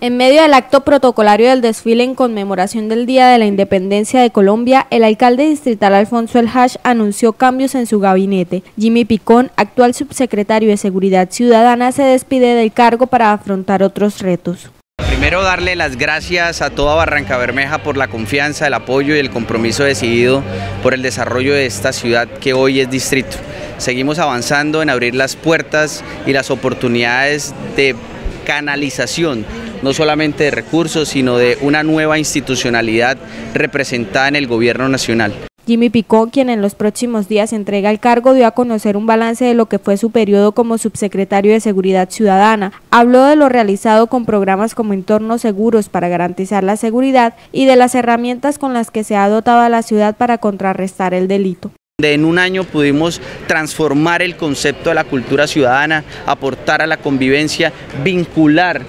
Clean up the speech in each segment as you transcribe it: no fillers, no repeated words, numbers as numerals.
En medio del acto protocolario del desfile en conmemoración del Día de la Independencia de Colombia, el alcalde distrital Alfonso El Hash anunció cambios en su gabinete. Yimmy Picón, actual subsecretario de Seguridad Ciudadana, se despide del cargo para afrontar otros retos. Primero, darle las gracias a toda Barrancabermeja por la confianza, el apoyo y el compromiso decidido por el desarrollo de esta ciudad que hoy es distrito. Seguimos avanzando en abrir las puertas y las oportunidades de canalización, no solamente de recursos, sino de una nueva institucionalidad representada en el gobierno nacional. Yimmy Picón, quien en los próximos días entrega el cargo, dio a conocer un balance de lo que fue su periodo como subsecretario de Seguridad Ciudadana. Habló de lo realizado con programas como Entornos Seguros para garantizar la seguridad y de las herramientas con las que se ha dotado a la ciudad para contrarrestar el delito. En un año pudimos transformar el concepto de la cultura ciudadana, aportar a la convivencia, vincular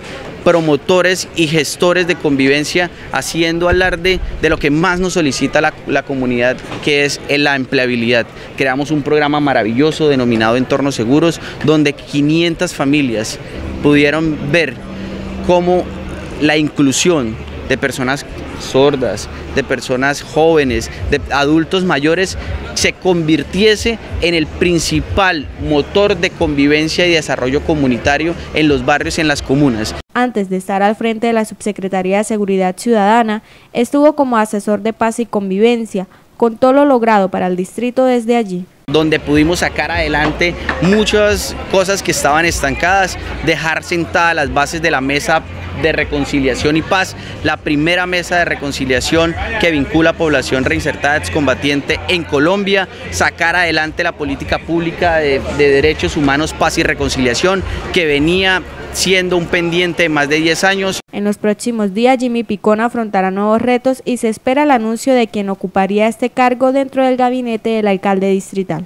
promotores y gestores de convivencia, haciendo alarde de lo que más nos solicita la comunidad, que es la empleabilidad. Creamos un programa maravilloso denominado Entornos Seguros, donde 500 familias pudieron ver cómo la inclusión de personas sordas, de personas jóvenes, de adultos mayores, se convirtiese en el principal motor de convivencia y desarrollo comunitario en los barrios y en las comunas. Antes de estar al frente de la Subsecretaría de Seguridad Ciudadana, estuvo como asesor de paz y convivencia, con todo lo logrado para el distrito desde allí, donde pudimos sacar adelante muchas cosas que estaban estancadas, dejar sentadas las bases de la mesa de reconciliación y paz, la primera mesa de reconciliación que vincula a población reinsertada excombatiente en Colombia, sacar adelante la política pública de derechos humanos, paz y reconciliación, que venía siendo un pendiente de más de 10 años. En los próximos días, Yimmy Picón afrontará nuevos retos y se espera el anuncio de quien ocuparía este cargo dentro del gabinete del alcalde distrital.